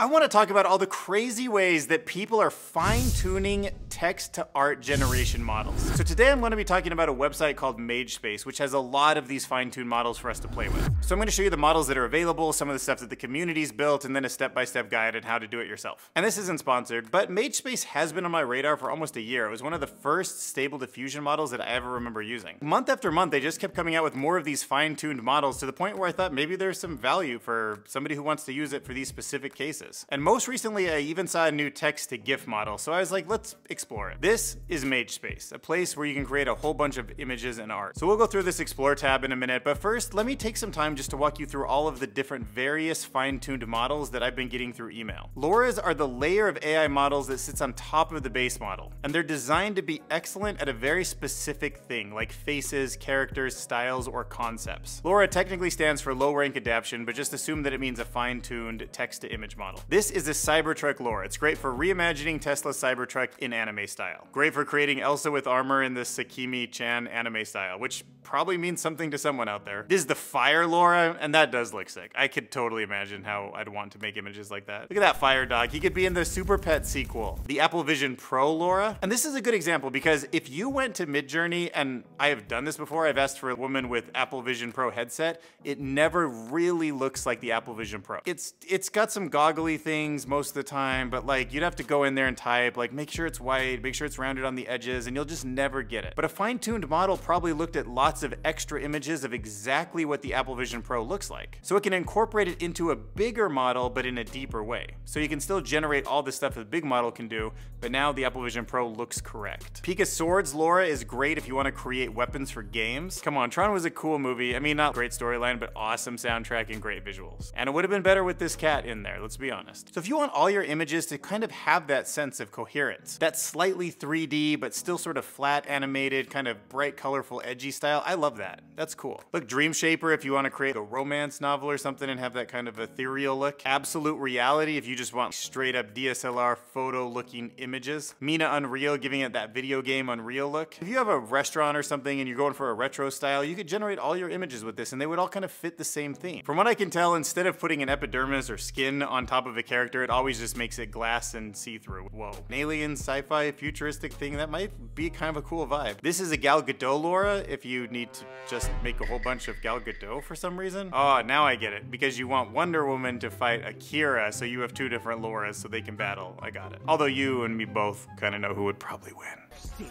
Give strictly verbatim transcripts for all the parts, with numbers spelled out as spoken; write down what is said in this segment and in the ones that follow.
I want to talk about all the crazy ways that people are fine-tuning text-to-art generation models. So today I'm going to be talking about a website called MageSpace, which has a lot of these fine-tuned models for us to play with. So I'm going to show you the models that are available, some of the stuff that the community's built, and then a step-by-step guide on how to do it yourself. And this isn't sponsored, but MageSpace has been on my radar for almost a year. It was one of the first stable diffusion models that I ever remember using. Month after month, they just kept coming out with more of these fine-tuned models to the point where I thought maybe there's some value for somebody who wants to use it for these specific cases. And most recently, I even saw a new text-to-GIF model, so I was like, let's explore it. This is MageSpace, a place where you can create a whole bunch of images and art. So we'll go through this Explore tab in a minute, but first, let me take some time just to walk you through all of the different various fine-tuned models that I've been getting through email. LoRAs are the layer of A I models that sits on top of the base model, and they're designed to be excellent at a very specific thing, like faces, characters, styles, or concepts. LoRA technically stands for low rank adaption, but just assume that it means a fine-tuned text-to-image model. This is a Cybertruck LoRA. It's great for reimagining Tesla Cybertruck in anime style. Great for creating Elsa with armor in the Sakimi-Chan anime style, which probably means something to someone out there. This is the fire LoRA, and that does look sick. I could totally imagine how I'd want to make images like that. Look at that fire dog. He could be in the Super Pet sequel. The Apple Vision Pro LoRA. And this is a good example because if you went to MidJourney, and I have done this before, I've asked for a woman with Apple Vision Pro headset, it never really looks like the Apple Vision Pro. It's it's got some goggly things most of the time, but like you'd have to go in there and type, like make sure it's wide, make sure it's rounded on the edges, and you'll just never get it. But a fine-tuned model probably looked at lots of extra images of exactly what the Apple Vision Pro looks like. So it can incorporate it into a bigger model, but in a deeper way. So you can still generate all the stuff that the big model can do, but now the Apple Vision Pro looks correct. Pika Swords LoRA is great if you want to create weapons for games. Come on, Tron was a cool movie. I mean, not great storyline, but awesome soundtrack and great visuals. And it would have been better with this cat in there, let's be honest. So if you want all your images to kind of have that sense of coherence, that slightly three D, but still sort of flat animated, kind of bright, colorful, edgy style, I love that. That's cool. Look, Dream Shaper if you want to create a romance novel or something and have that kind of ethereal look. Absolute Reality if you just want straight up D S L R photo looking images. Mina Unreal giving it that video game Unreal look. If you have a restaurant or something and you're going for a retro style, you could generate all your images with this and they would all kind of fit the same theme. From what I can tell, instead of putting an epidermis or skin on top of a character, it always just makes it glass and see-through. Whoa. An alien sci-fi futuristic thing, that might be kind of a cool vibe. This is a Gal Gadot LoRA if you need to just make a whole bunch of Gal Gadot for some reason. Oh, now I get it. Because you want Wonder Woman to fight Akira, so you have two different LoRAs so they can battle. I got it. Although you and me both kind of know who would probably win. See,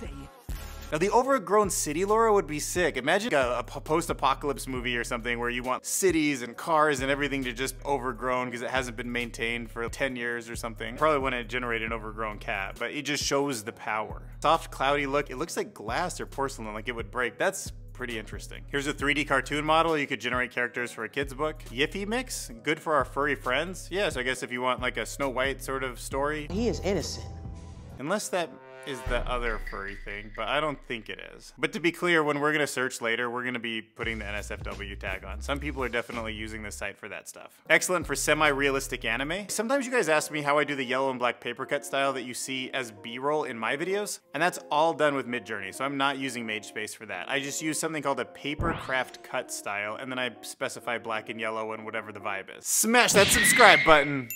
see. Now the overgrown city LoRA would be sick. Imagine a, a post-apocalypse movie or something where you want cities and cars and everything to just overgrown because it hasn't been maintained for ten years or something. Probably wouldn't generate an overgrown cat, but it just shows the power. Soft, cloudy look. It looks like glass or porcelain, like it would break. That's pretty interesting. Here's a three D cartoon model. You could generate characters for a kid's book. Yiffy mix, good for our furry friends. Yeah, so I guess if you want like a Snow White sort of story. He is innocent. Unless that is the other furry thing, but I don't think it is. But to be clear, when we're gonna search later, we're gonna be putting the N S F W tag on. Some people are definitely using this site for that stuff. Excellent for semi-realistic anime. Sometimes you guys ask me how I do the yellow and black paper cut style that you see as B-roll in my videos, and that's all done with MidJourney, so I'm not using MageSpace for that. I just use something called a paper craft cut style, and then I specify black and yellow and whatever the vibe is. Smash that subscribe button!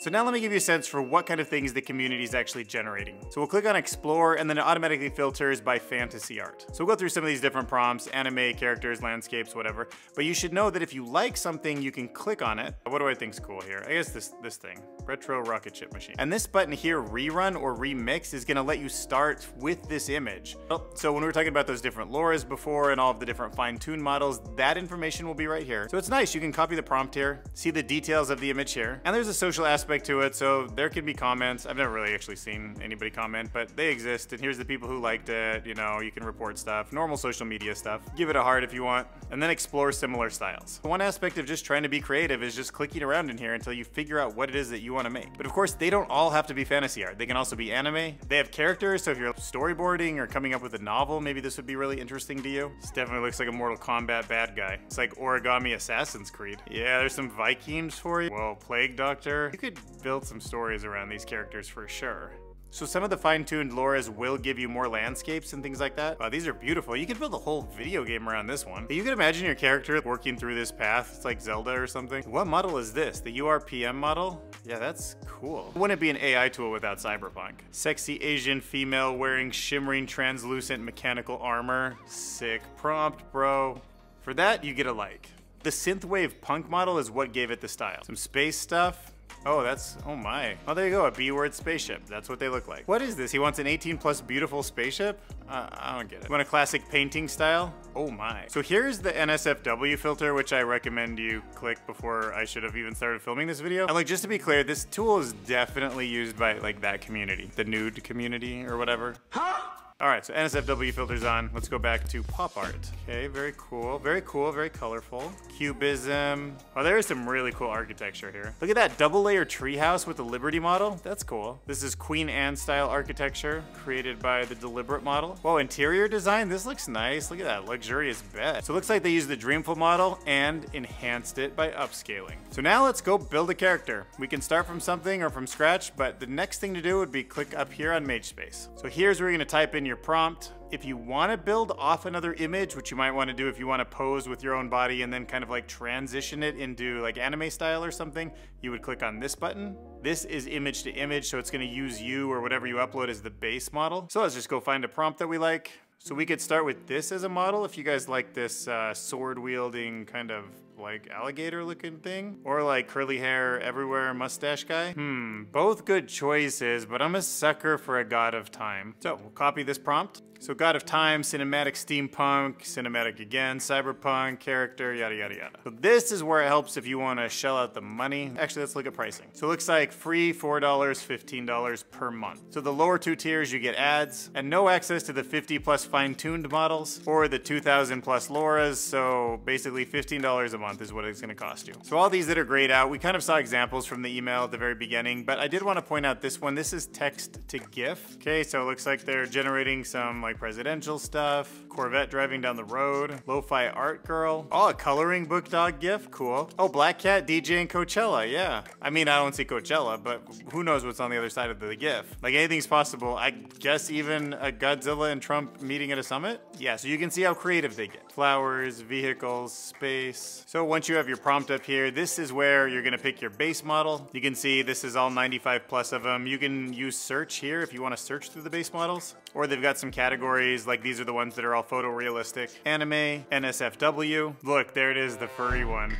So now let me give you a sense for what kind of things the community is actually generating. So we'll click on Explore, and then it automatically filters by fantasy art. So we'll go through some of these different prompts, anime, characters, landscapes, whatever. But you should know that if you like something, you can click on it. What do I think's cool here? I guess this, this thing, retro rocket ship machine. And this button here, rerun or remix, is gonna let you start with this image. So when we were talking about those different LoRAs before and all of the different fine-tuned models, that information will be right here. So it's nice, you can copy the prompt here, see the details of the image here. And there's a social aspect to it, so there can be comments. I've never really actually seen anybody comment, but they exist, and here's the people who liked it. You know, you can report stuff, normal social media stuff. Give it a heart if you want, and then explore similar styles. One aspect of just trying to be creative is just clicking around in here until you figure out what it is that you want to make. But of course, they don't all have to be fantasy art. They can also be anime. They have characters, so if you're storyboarding or coming up with a novel, maybe this would be really interesting to you. This definitely looks like a Mortal Kombat bad guy. It's like origami Assassin's Creed. Yeah, there's some Vikings for you. Well, Plague Doctor. You could build some stories around these characters for sure. So some of the fine-tuned LoRAs will give you more landscapes and things like that. Wow, these are beautiful. You could build a whole video game around this one. You could imagine your character working through this path. It's like Zelda or something. What model is this? The U R P M model? Yeah, that's cool. Wouldn't it be an A I tool without Cyberpunk? Sexy Asian female wearing shimmering translucent mechanical armor. Sick prompt, bro. For that, you get a like. The synthwave punk model is what gave it the style. Some space stuff. Oh, that's, oh my. Oh, there you go, a B-word spaceship. That's what they look like. What is this? He wants an eighteen plus beautiful spaceship? Uh, I don't get it. You want a classic painting style? Oh my. So here's the N S F W filter, which I recommend you click before I should have even started filming this video. And like, just to be clear, this tool is definitely used by like that community, the nude community or whatever. Huh? All right, so N S F W filter's on. Let's go back to pop art. Okay, very cool, very cool, very colorful. Cubism. Oh, there is some really cool architecture here. Look at that double layer treehouse with the Liberty model. That's cool. This is Queen Anne style architecture created by the Deliberate model. Whoa, interior design, this looks nice. Look at that luxurious bed. So it looks like they used the Dreamful model and enhanced it by upscaling. So now let's go build a character. We can start from something or from scratch, but the next thing to do would be click up here on MageSpace. So here's where you're gonna type in your prompt. If you want to build off another image, which you might want to do if you want to pose with your own body and then kind of like transition it into like anime style or something, you would click on this button. This is image to image, so it's going to use you or whatever you upload as the base model. So let's just go find a prompt that we like. So we could start with this as a model if you guys like this uh, sword wielding kind of like alligator looking thing, or like curly hair everywhere mustache guy. Hmm, both good choices, but I'm a sucker for a god of time. So we'll copy this prompt. So god of time, cinematic steampunk, cinematic again, cyberpunk, character, yada, yada, yada. So this is where it helps if you wanna shell out the money. Actually, let's look at pricing. So it looks like free four dollars, fifteen dollars per month. So the lower two tiers, you get ads and no access to the fifty plus fine-tuned models or the two thousand plus LoRAs. So basically fifteen dollars a month is what it's gonna cost you. So all these that are grayed out, we kind of saw examples from the email at the very beginning, but I did wanna point out this one. This is text to GIF. Okay, so it looks like they're generating some like presidential stuff, Corvette driving down the road, lo-fi art girl. Oh, a coloring book dog GIF, cool. Oh, Black Cat DJing Coachella, yeah. I mean, I don't see Coachella, but who knows what's on the other side of the GIF. Like anything's possible. I guess even a Godzilla and Trump meeting at a summit? Yeah, so you can see how creative they get. Flowers, vehicles, space. So once you have your prompt up here, this is where you're gonna pick your base model. You can see this is all ninety-five plus of them. You can use search here if you wanna search through the base models, or they've got some categories, like these are the ones that are all photorealistic. Anime, N S F W. Look, there it is, the furry one.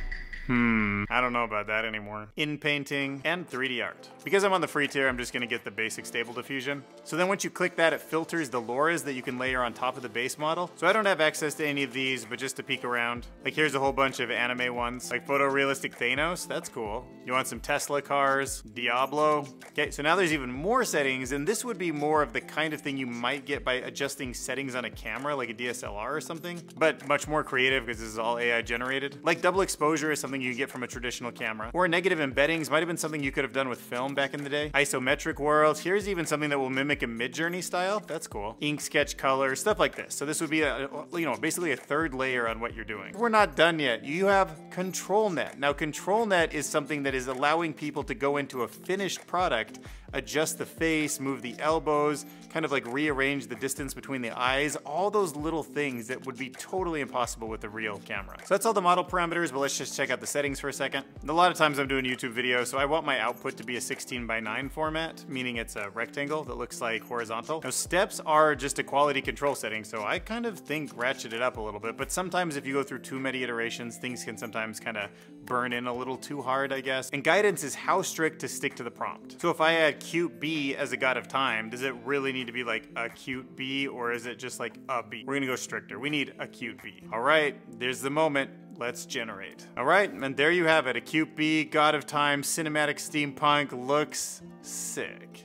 Hmm, I don't know about that anymore. In painting and three D art. Because I'm on the free tier, I'm just gonna get the basic stable diffusion. So then once you click that, it filters the LoRAs that you can layer on top of the base model. So I don't have access to any of these, but just to peek around. Like here's a whole bunch of anime ones, like photorealistic Thanos, that's cool. You want some Tesla cars, Diablo. Okay, so now there's even more settings, and this would be more of the kind of thing you might get by adjusting settings on a camera, like a D S L R or something, but much more creative because this is all A I generated. Like double exposure is something you get from a traditional camera. Or negative embeddings might have been something you could have done with film back in the day. Isometric worlds. Here's even something that will mimic a MidJourney style. That's cool. Ink sketch color, stuff like this. So this would be a, you know, basically a third layer on what you're doing. We're not done yet. You have ControlNet. Now ControlNet is something that is allowing people to go into a finished product, adjust the face, move the elbows, kind of like rearrange the distance between the eyes, all those little things that would be totally impossible with the real camera. So that's all the model parameters, but let's just check out the settings for a second. A lot of times I'm doing YouTube videos, so I want my output to be a sixteen by nine format, meaning it's a rectangle that looks like horizontal. Now steps are just a quality control setting, so I kind of think ratchet it up a little bit, but sometimes if you go through too many iterations, things can sometimes kind of burn in a little too hard, I guess. And guidance is how strict to stick to the prompt. So if I add cute bee as a god of time, does it really need to be like a cute bee, or is it just like a bee? We're gonna go stricter. We need a cute bee. All right, there's the moment. Let's generate. All right, and there you have it. A cute bee, god of time, cinematic steampunk, looks sick.